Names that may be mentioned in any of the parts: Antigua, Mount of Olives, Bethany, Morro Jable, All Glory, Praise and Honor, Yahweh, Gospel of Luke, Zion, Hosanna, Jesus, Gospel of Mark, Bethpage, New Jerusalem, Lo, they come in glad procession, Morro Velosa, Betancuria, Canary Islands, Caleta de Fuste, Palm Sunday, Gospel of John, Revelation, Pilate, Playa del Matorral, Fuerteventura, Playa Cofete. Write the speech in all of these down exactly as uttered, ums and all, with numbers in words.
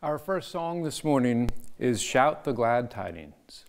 Our first song this morning is Shout the Glad Tidings.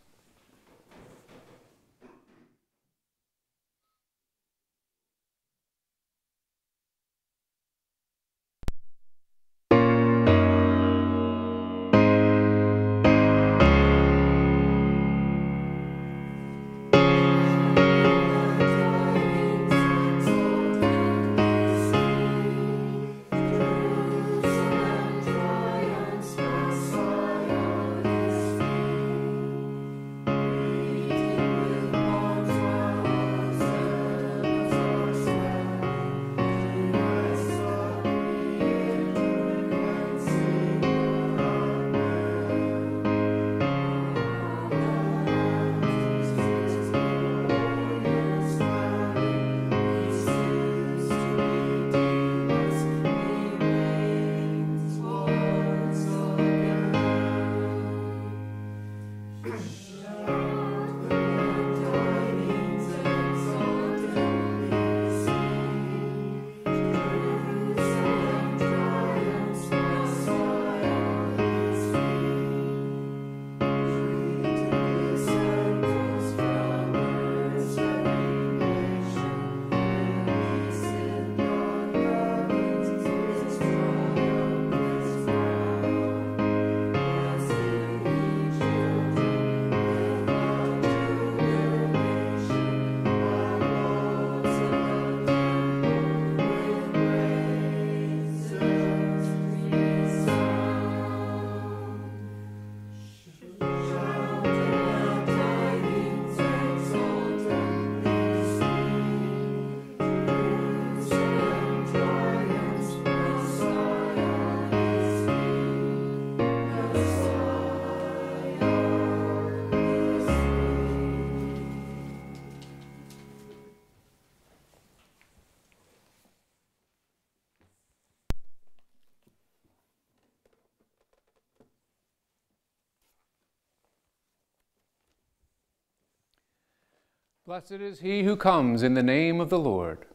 Blessed is he who comes in the name of the Lord.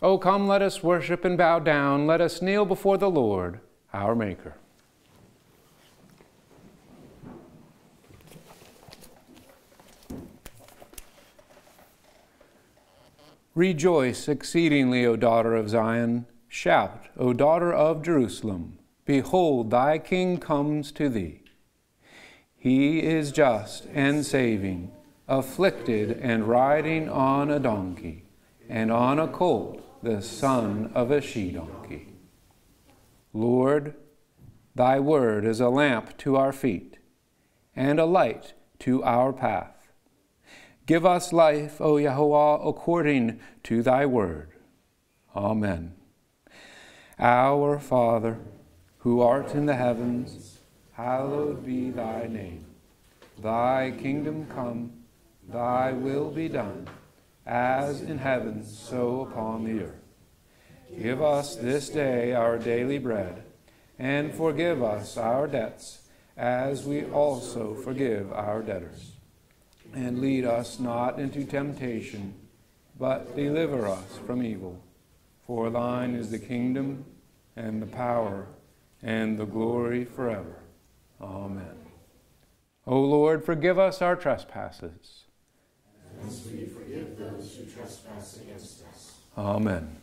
O come, let us worship and bow down. Let us kneel before the Lord, our Maker. Rejoice exceedingly, O daughter of Zion. Shout, O daughter of Jerusalem. Behold, thy King comes to thee. He is just and saving, afflicted and riding on a donkey, and on a colt, the son of a she-donkey. Lord, thy word is a lamp to our feet, and a light to our path. Give us life, O Yahweh, according to thy word. Amen. Our Father, who art in the heavens, hallowed be thy name. Thy kingdom come, thy will be done, as in heaven, so upon the earth. Give us this day our daily bread, and forgive us our debts, as we also forgive our debtors. And lead us not into temptation, but deliver us from evil. For thine is the kingdom, and the power, and the glory forever. Amen. O Lord, forgive us our trespasses, as we forgive those who trespass against us. Amen.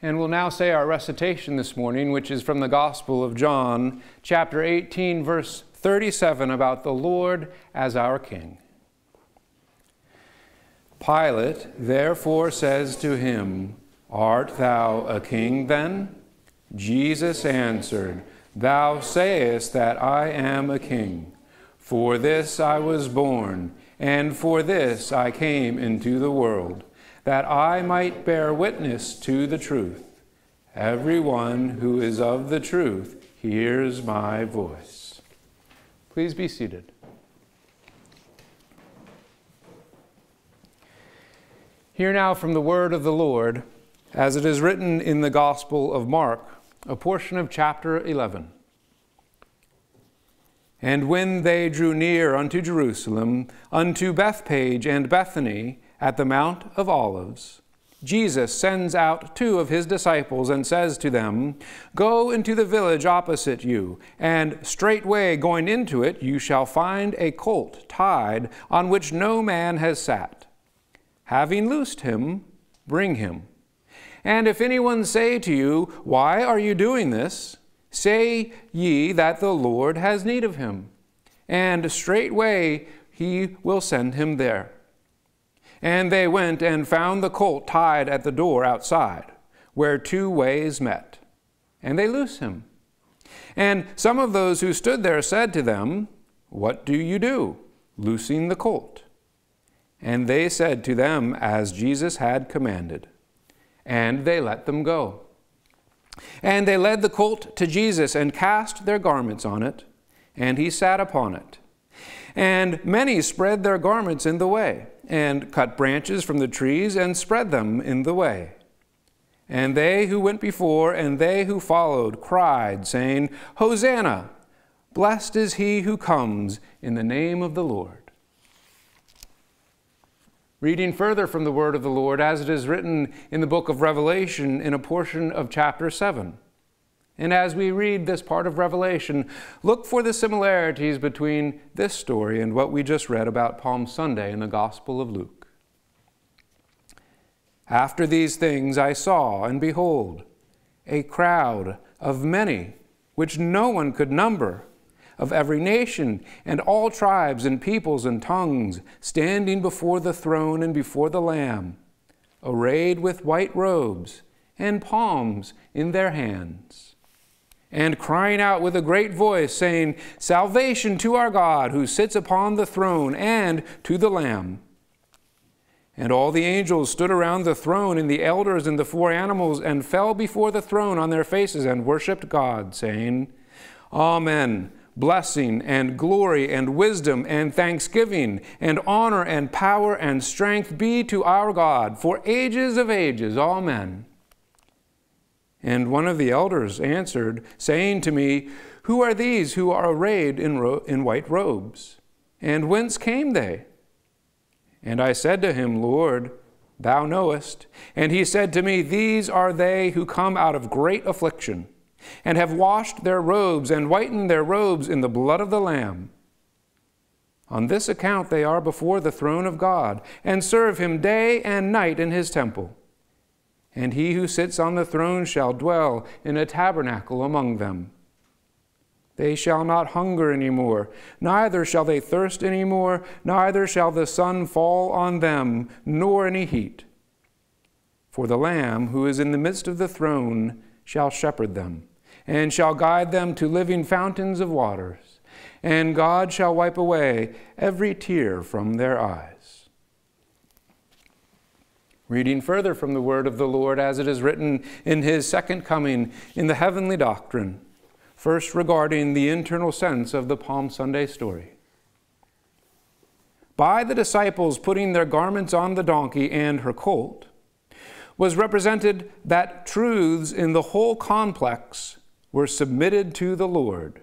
And we'll now say our recitation this morning, which is from the Gospel of John, chapter eighteen, verse thirty-seven, about the Lord as our King. Pilate therefore says to him, Art thou a king then? Jesus answered, Thou sayest that I am a king. For this I was born, and for this I came into the world, that I might bear witness to the truth. Everyone who is of the truth hears my voice. Please be seated. Hear now from the word of the Lord, as it is written in the Gospel of Mark, a portion of chapter eleven. And when they drew near unto Jerusalem, unto Bethpage and Bethany, at the Mount of Olives, Jesus sends out two of his disciples and says to them, "Go into the village opposite you, and straightway going into it you shall find a colt tied on which no man has sat. Having loosed him, bring him. And if anyone say to you, 'Why are you doing this?' say ye that the Lord has need of him, and straightway he will send him there." And they went and found the colt tied at the door outside, where two ways met, and they loose him. And some of those who stood there said to them, "What do you do, loosing the colt?" And they said to them as Jesus had commanded, and they let them go. And they led the colt to Jesus and cast their garments on it, and he sat upon it. And many spread their garments in the way, and cut branches from the trees and spread them in the way. And they who went before and they who followed cried, saying, "Hosanna! Blessed is he who comes in the name of the Lord." Reading further from the word of the Lord, as it is written in the book of Revelation in a portion of chapter seven. And as we read this part of Revelation, look for the similarities between this story and what we just read about Palm Sunday in the Gospel of Luke. "After these things I saw, and behold, a crowd of many, which no one could number, of every nation and all tribes and peoples and tongues, standing before the throne and before the Lamb, arrayed with white robes and palms in their hands, and crying out with a great voice, saying, 'Salvation to our God who sits upon the throne and to the Lamb.' And all the angels stood around the throne and the elders and the four animals, and fell before the throne on their faces and worshipped God, saying, 'Amen. Blessing and glory and wisdom and thanksgiving and honor and power and strength be to our God for ages of ages. Amen.' And one of the elders answered, saying to me, 'Who are these who are arrayed in, ro in white robes? And whence came they?' And I said to him, 'Lord, thou knowest.' And he said to me, 'These are they who come out of great affliction, and have washed their robes and whitened their robes in the blood of the Lamb. On this account they are before the throne of God, and serve him day and night in his temple. And he who sits on the throne shall dwell in a tabernacle among them. They shall not hunger any more, neither shall they thirst any more, neither shall the sun fall on them, nor any heat. For the Lamb who is in the midst of the throne shall shepherd them, and shall guide them to living fountains of waters, and God shall wipe away every tear from their eyes.'" Reading further from the word of the Lord, as it is written in his second coming in the heavenly doctrine, first regarding the internal sense of the Palm Sunday story. "By the disciples putting their garments on the donkey and her colt, was represented that truths in the whole complex were submitted to the Lord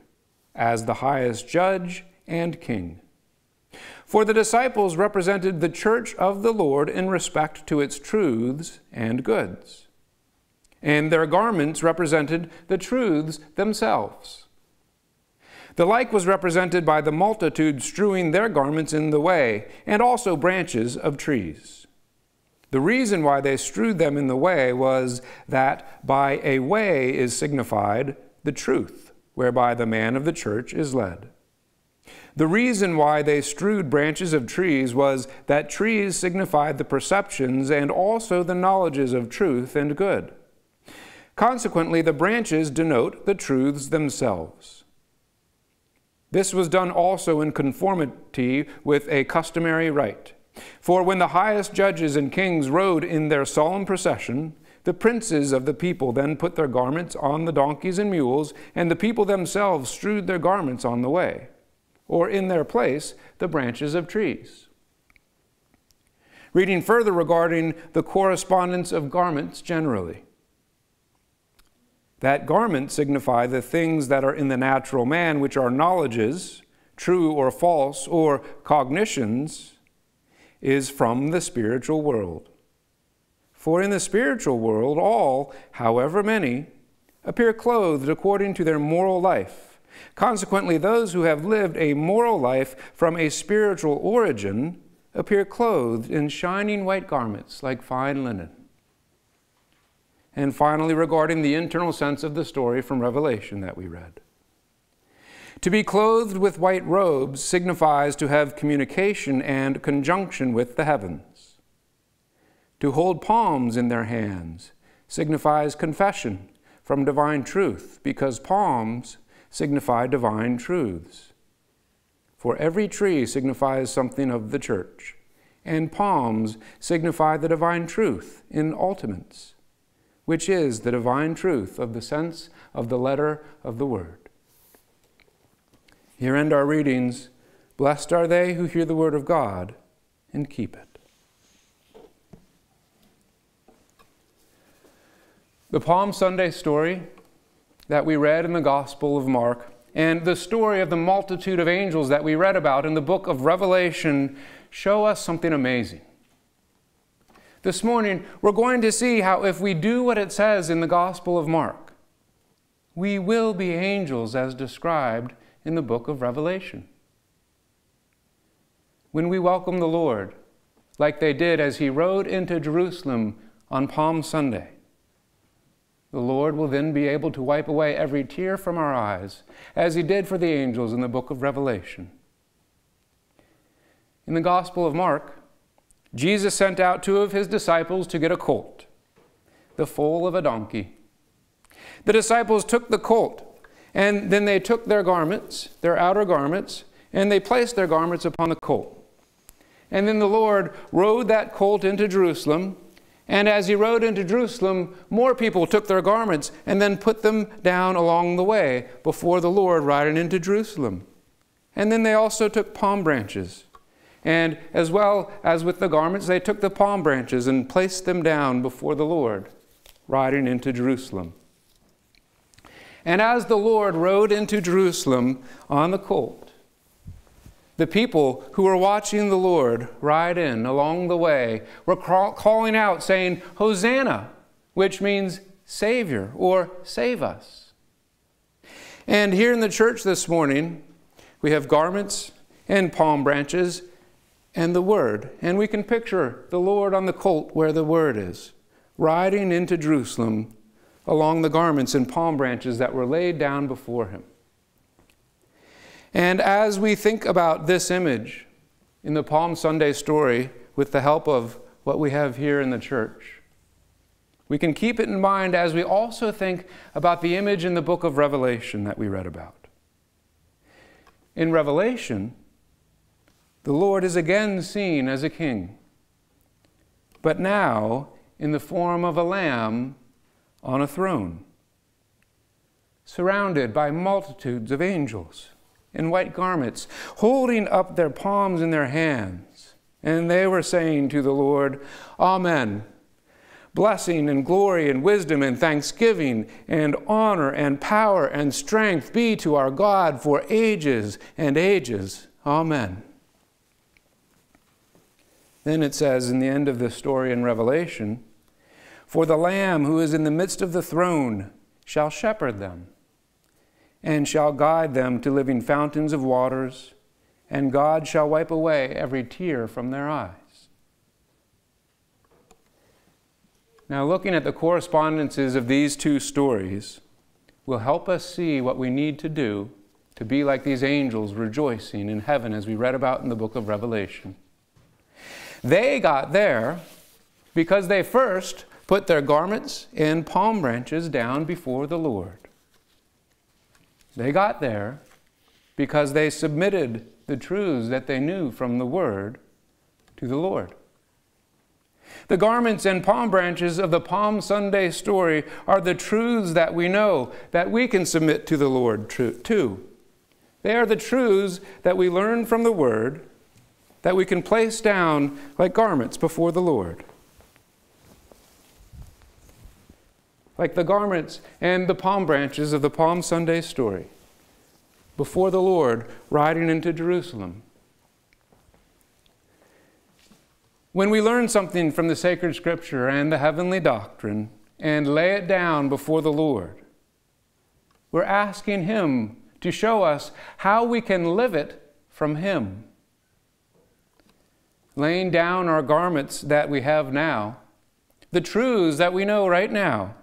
as the highest judge and king. For the disciples represented the church of the Lord in respect to its truths and goods, and their garments represented the truths themselves. The like was represented by the multitude strewing their garments in the way, and also branches of trees. The reason why they strewed them in the way was that by a way is signified the truth, whereby the man of the church is led. The reason why they strewed branches of trees was that trees signified the perceptions and also the knowledges of truth and good. Consequently, the branches denote the truths themselves. This was done also in conformity with a customary rite. For when the highest judges and kings rode in their solemn procession, the princes of the people then put their garments on the donkeys and mules, and the people themselves strewed their garments on the way, or in their place, the branches of trees." Reading further regarding the correspondence of garments generally. "That garments signify the things that are in the natural man, which are knowledges, true or false, or cognitions, is from the spiritual world. For in the spiritual world, all, however many, appear clothed according to their moral life. Consequently, those who have lived a moral life from a spiritual origin appear clothed in shining white garments like fine linen. And finally, regarding the internal sense of the story from Revelation that we read. To be clothed with white robes signifies to have communication and conjunction with the heavens. To hold palms in their hands signifies confession from divine truth, because palms signify divine truths. For every tree signifies something of the church, and palms signify the divine truth in ultimates, which is the divine truth of the sense of the letter of the word. Here end our readings. Blessed are they who hear the word of God and keep it. The Palm Sunday story that we read in the Gospel of Mark and the story of the multitude of angels that we read about in the book of Revelation show us something amazing. This morning, we're going to see how if we do what it says in the Gospel of Mark, we will be angels as described in the book of Revelation. When we welcome the Lord, like they did as he rode into Jerusalem on Palm Sunday, the Lord will then be able to wipe away every tear from our eyes, as he did for the angels in the book of Revelation. In the Gospel of Mark, Jesus sent out two of his disciples to get a colt, the foal of a donkey. The disciples took the colt, and then they took their garments, their outer garments, and they placed their garments upon the colt. And then the Lord rode that colt into Jerusalem, and as he rode into Jerusalem, more people took their garments and then put them down along the way before the Lord riding into Jerusalem. And then they also took palm branches. And as well as with the garments, they took the palm branches and placed them down before the Lord riding into Jerusalem. And as the Lord rode into Jerusalem on the colt, the people who were watching the Lord ride in along the way were calling out, saying, Hosanna, which means Savior or save us. And here in the church this morning, we have garments and palm branches and the Word. And we can picture the Lord on the colt where the Word is, riding into Jerusalem along the garments and palm branches that were laid down before him. And as we think about this image in the Palm Sunday story with the help of what we have here in the church, we can keep it in mind as we also think about the image in the book of Revelation that we read about. In Revelation, the Lord is again seen as a king, but now in the form of a lamb on a throne, surrounded by multitudes of angels in white garments, holding up their palms in their hands. And they were saying to the Lord, Amen. Blessing and glory and wisdom and thanksgiving and honor and power and strength be to our God for ages and ages. Amen. Then it says in the end of this story in Revelation, For the Lamb who is in the midst of the throne shall shepherd them, and shall guide them to living fountains of waters, and God shall wipe away every tear from their eyes. Now, looking at the correspondences of these two stories will help us see what we need to do to be like these angels rejoicing in heaven as we read about in the book of Revelation. They got there because they first put their garments and palm branches down before the Lord. They got there because they submitted the truths that they knew from the Word to the Lord. The garments and palm branches of the Palm Sunday story are the truths that we know that we can submit to the Lord too. They are the truths that we learn from the Word that we can place down like garments before the Lord. Like the garments and the palm branches of the Palm Sunday story, before the Lord riding into Jerusalem. When we learn something from the sacred scripture and the heavenly doctrine and lay it down before the Lord, we're asking Him to show us how we can live it from Him. Laying down our garments that we have now, the truths that we know right now,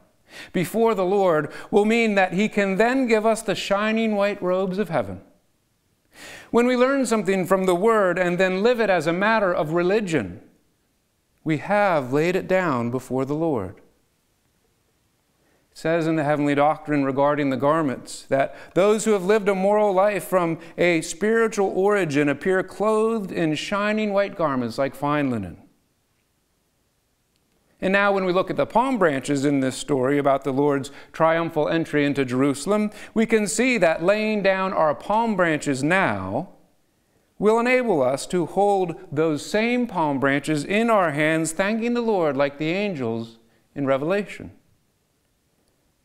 before the Lord will mean that He can then give us the shining white robes of heaven. When we learn something from the Word and then live it as a matter of religion, we have laid it down before the Lord. It says in the heavenly doctrine regarding the garments that those who have lived a moral life from a spiritual origin appear clothed in shining white garments like fine linen. And now when we look at the palm branches in this story about the Lord's triumphal entry into Jerusalem, we can see that laying down our palm branches now will enable us to hold those same palm branches in our hands, thanking the Lord like the angels in Revelation.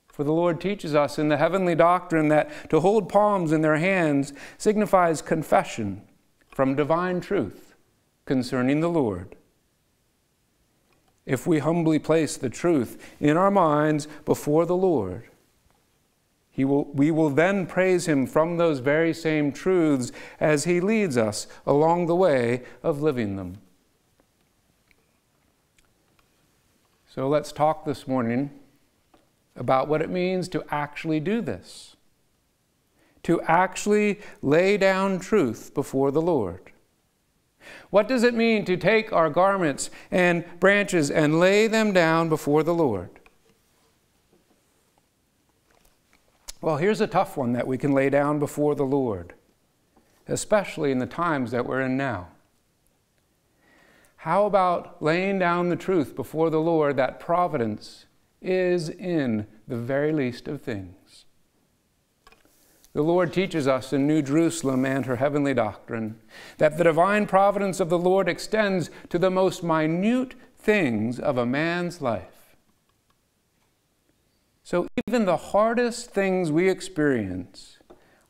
For the Lord teaches us in the heavenly doctrine that to hold palms in their hands signifies confession from divine truth concerning the Lord. If we humbly place the truth in our minds before the Lord, he will, we will then praise Him from those very same truths as He leads us along the way of living them. So let's talk this morning about what it means to actually do this, to actually lay down truth before the Lord. What does it mean to take our garments and branches and lay them down before the Lord? Well, here's a tough one that we can lay down before the Lord, especially in the times that we're in now. How about laying down the truth before the Lord that providence is in the very least of things? The Lord teaches us in New Jerusalem and her heavenly doctrine that the divine providence of the Lord extends to the most minute things of a man's life. So even the hardest things we experience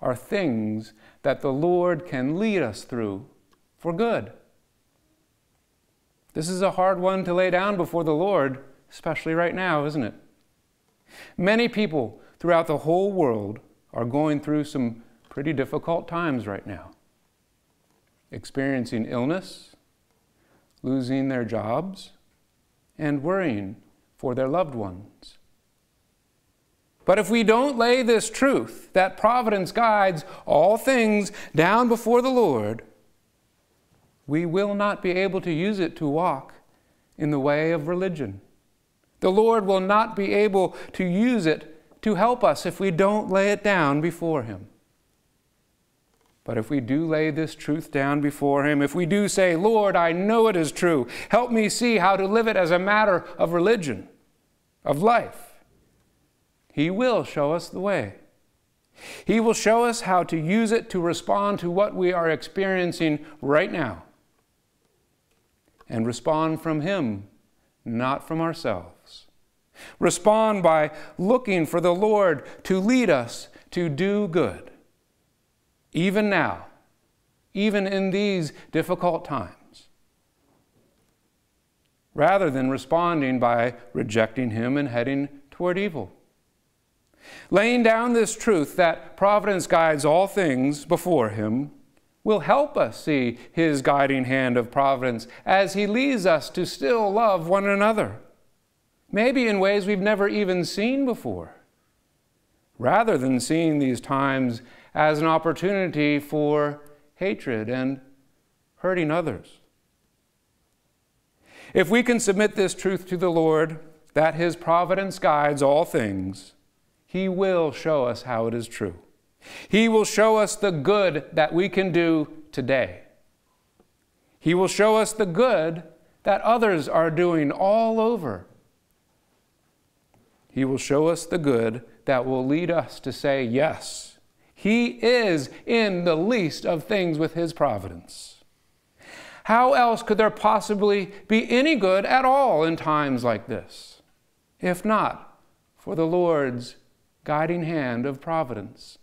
are things that the Lord can lead us through for good. This is a hard one to lay down before the Lord, especially right now, isn't it? Many people throughout the whole world are going through some pretty difficult times right now, experiencing illness, losing their jobs, and worrying for their loved ones. But if we don't lay this truth, that providence guides all things, down before the Lord, we will not be able to use it to walk in the way of religion. The Lord will not be able to use it to help us if we don't lay it down before Him. But if we do lay this truth down before Him, if we do say, Lord, I know it is true, help me see how to live it as a matter of religion, of life, He will show us the way. He will show us how to use it to respond to what we are experiencing right now, and respond from Him, not from ourselves. Respond by looking for the Lord to lead us to do good, even now, even in these difficult times, rather than responding by rejecting Him and heading toward evil. Laying down this truth that providence guides all things before Him will help us see His guiding hand of providence as He leads us to still love one another, maybe in ways we've never even seen before, rather than seeing these times as an opportunity for hatred and hurting others. If we can submit this truth to the Lord, that His providence guides all things, He will show us how it is true. He will show us the good that we can do today. He will show us the good that others are doing all over. He will show us the good that will lead us to say, yes, He is in the least of things with His providence. How else could there possibly be any good at all in times like this, if not for the Lord's guiding hand of providence?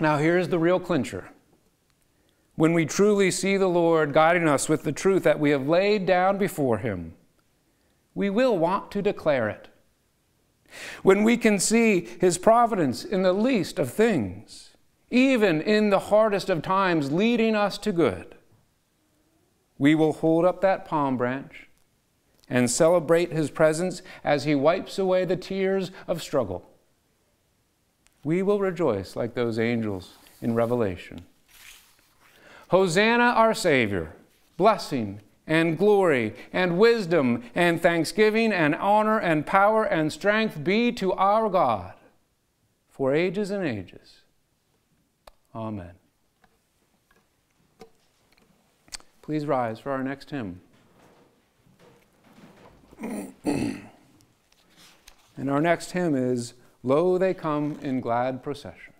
Now here's the real clincher. when we truly see the Lord guiding us with the truth that we have laid down before him, we will want to declare it. When we can see his providence in the least of things, even in the hardest of times leading us to good, we will hold up that palm branch and celebrate his presence as he wipes away the tears of struggle. We will rejoice like those angels in Revelation. Hosanna, our Savior, blessing and glory and wisdom and thanksgiving and honor and power and strength be to our God for ages and ages. Amen. Please rise for our next hymn. And our next hymn is, Lo, They Come in Glad Procession.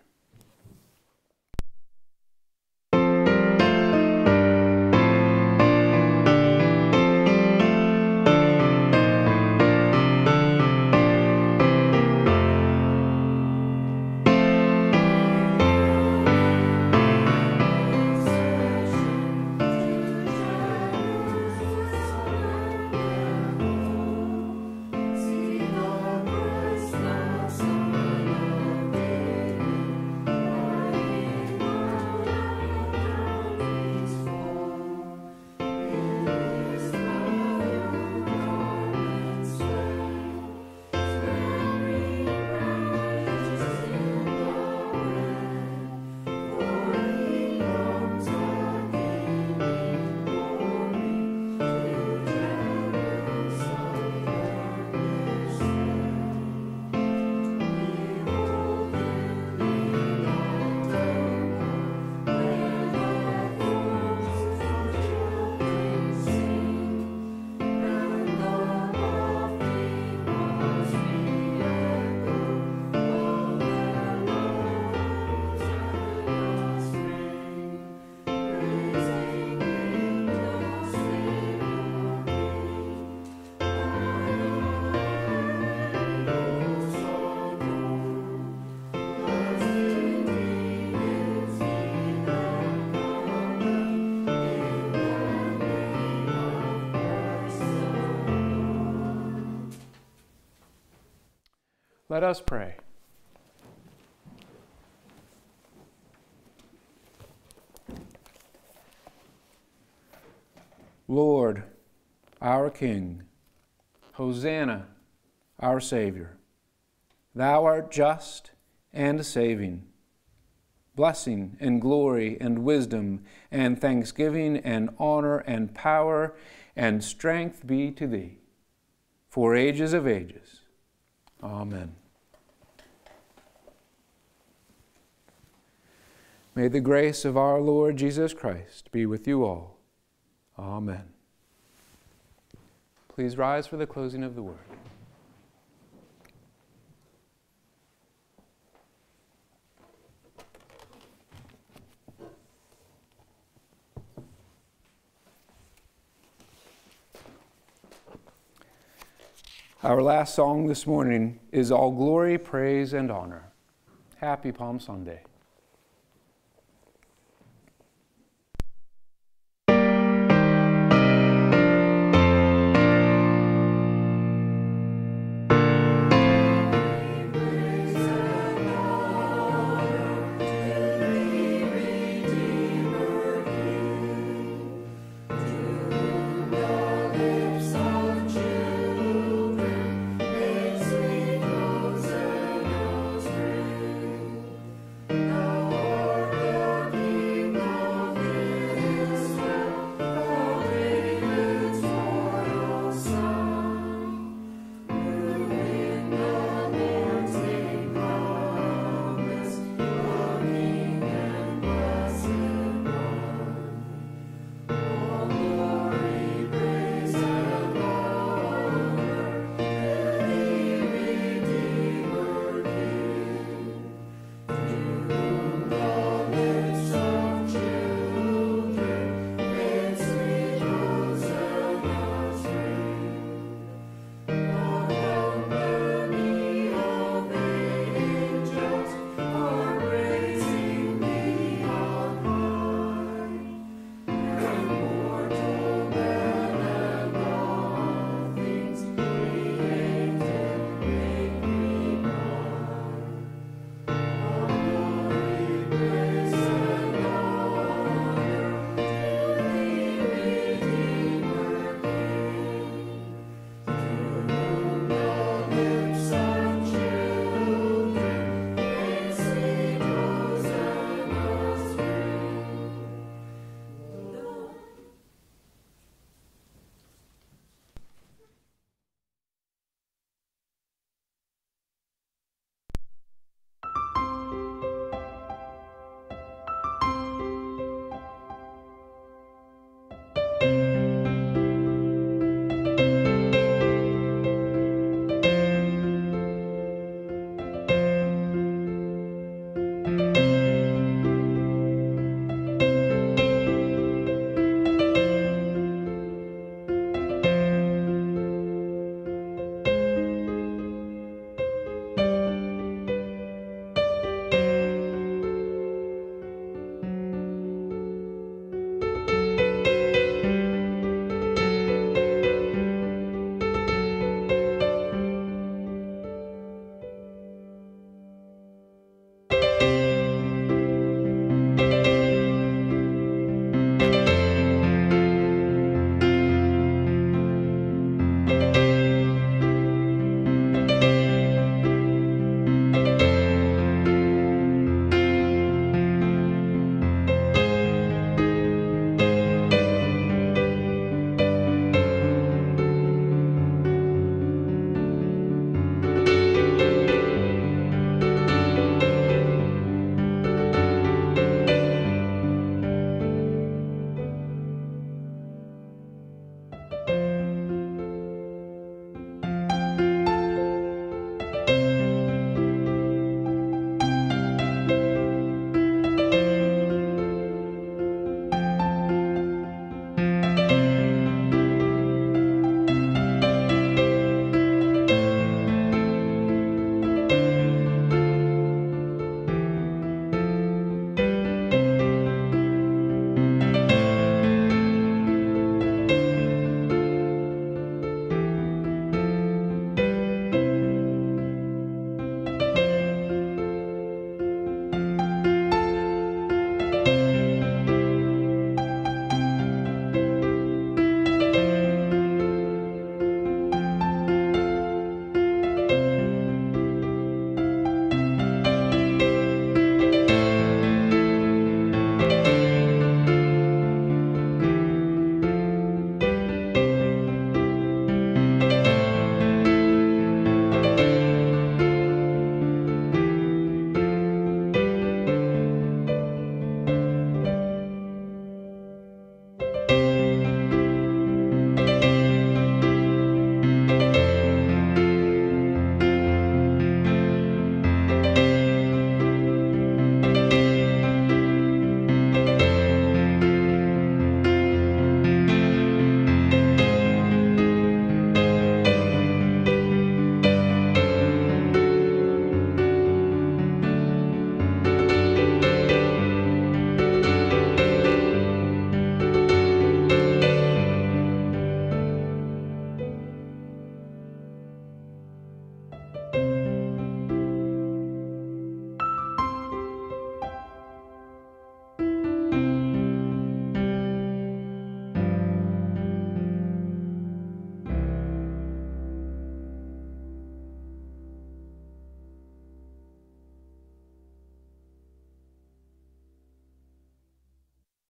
Let us pray. Lord, our King, Hosanna, our Savior, thou art just and saving. Blessing and glory and wisdom and thanksgiving and honor and power and strength be to thee for ages of ages. Amen. May the grace of our Lord Jesus Christ be with you all. Amen. Please rise for the closing of the Word. Our last song this morning is All Glory, Praise and Honor. Happy Palm Sunday.